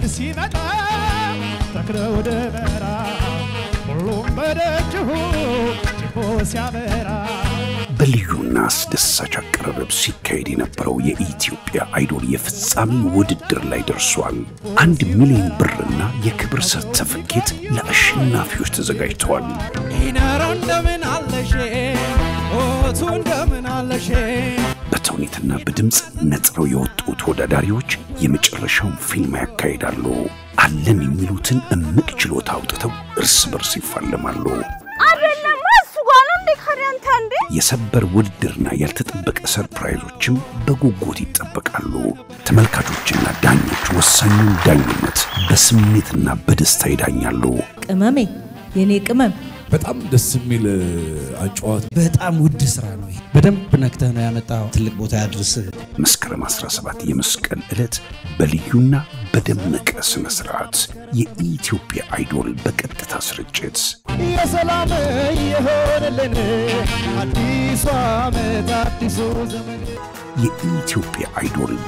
كرسي مدام تكرو دبرا كلهم بدجوا جبوس يابرا بليوناس دساجا قرب سيكايد ينبرو يا ايثيوبيا ايدول يفصامي وددر لاي درسوال 1 مليون برنا يكبر ሰርተፍኬት ለአሸናፊዎች ተዘጋጅቷል ኢናራን ደምን አለሽ ኦቱን ደምን አለሽ በተውኔትና በድምጽ ነጥረው የወጡት ወዳዳሪዎች የመጨረሻውን ፊልም ያካሂዳሉ ዓለም የሚሉትን እምቅ ችሎታ አውጥተው እርስ በርስ ይፋለማሉ አረላማ ሱጋኑ እንደከረንታ እንደ የሰበር ውድድርና ያልተጠበቀ ሰርፕራይዞችም በጉጉት ይጠበቃሉ ተመልካቾችና ዳኞች ወሳኙን ዳኝነት በስሜትና በደስታ ይዳኛሉ ቅመሜ የኔ ቅመም በጣም ደስ የሚል አጫዋት በጣም ውድ ስራ ነው በደንብ ነክተህ ነው ያመጣው ትልቅ ቦታ ያድርስ መስከረም 17 የመስቀል ዕለት በልዩና በደመቀ ስነ ስርዓት የኢትዮጵያ አይዶል በቀጥታ ስርጭት የሰላም ይሆንልን አዲስ ዓመት አዲስ ዘመን የኢትዮጵያ አይዶል